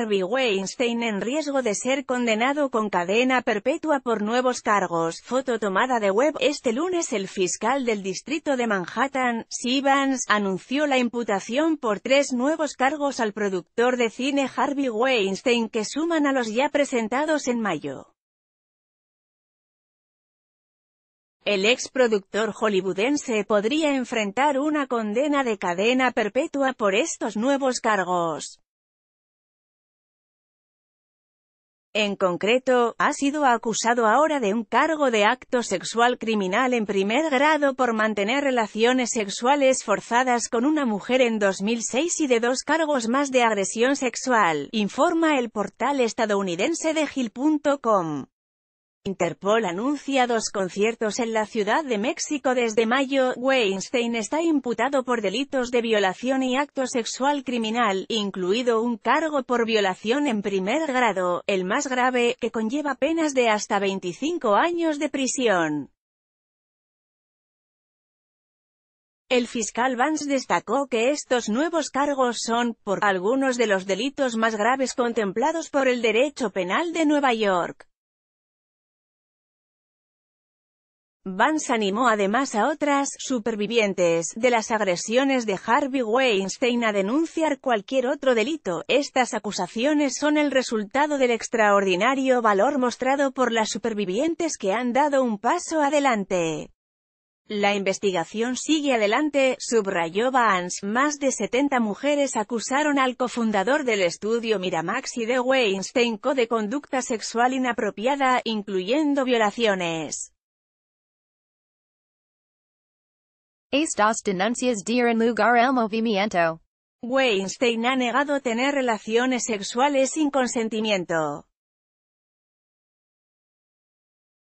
Harvey Weinstein en riesgo de ser condenado con cadena perpetua por nuevos cargos. Foto tomada de web. Este lunes el fiscal del distrito de Manhattan, Cy Vance, anunció la imputación por 3 nuevos cargos al productor de cine Harvey Weinstein que suman a los ya presentados en mayo. El ex productor hollywoodense podría enfrentar una condena de cadena perpetua por estos nuevos cargos. En concreto, ha sido acusado ahora de un cargo de acto sexual criminal en primer grado por mantener relaciones sexuales forzadas con una mujer en 2006 y de 2 cargos más de agresión sexual, informa el portal estadounidense de Gil.com. Interpol anuncia 2 conciertos en la Ciudad de México desde mayo. Weinstein está imputado por delitos de violación y acto sexual criminal, incluido un cargo por violación en primer grado, el más grave, que conlleva penas de hasta 25 años de prisión. El fiscal Vance destacó que estos nuevos cargos son, por algunos de los delitos más graves contemplados por el derecho penal de Nueva York. Vance animó además a otras supervivientes de las agresiones de Harvey Weinstein a denunciar cualquier otro delito. Estas acusaciones son el resultado del extraordinario valor mostrado por las supervivientes que han dado un paso adelante. La investigación sigue adelante, subrayó Vance. Más de 70 mujeres acusaron al cofundador del estudio Miramax y de Weinstein Co. de conducta sexual inapropiada, incluyendo violaciones. Estas denuncias dieron lugar al movimiento. Weinstein ha negado tener relaciones sexuales sin consentimiento.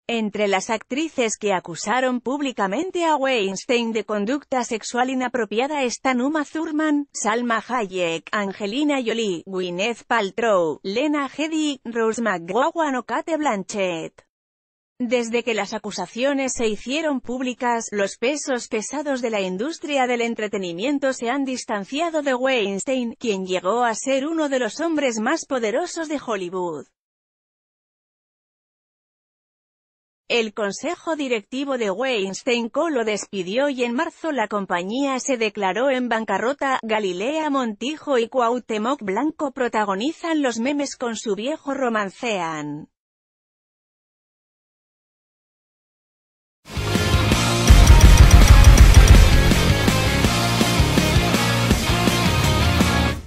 Entre las actrices que acusaron públicamente a Weinstein de conducta sexual inapropiada están Uma Thurman, Salma Hayek, Angelina Jolie, Gwyneth Paltrow, Lena Headey, Rose McGowan o Cate Blanchett. Desde que las acusaciones se hicieron públicas, los pesos pesados de la industria del entretenimiento se han distanciado de Weinstein, quien llegó a ser uno de los hombres más poderosos de Hollywood. El consejo directivo de Weinstein Co. lo despidió y en marzo la compañía se declaró en bancarrota. Galilea Montijo y Cuauhtémoc Blanco protagonizan los memes con su viejo romancean.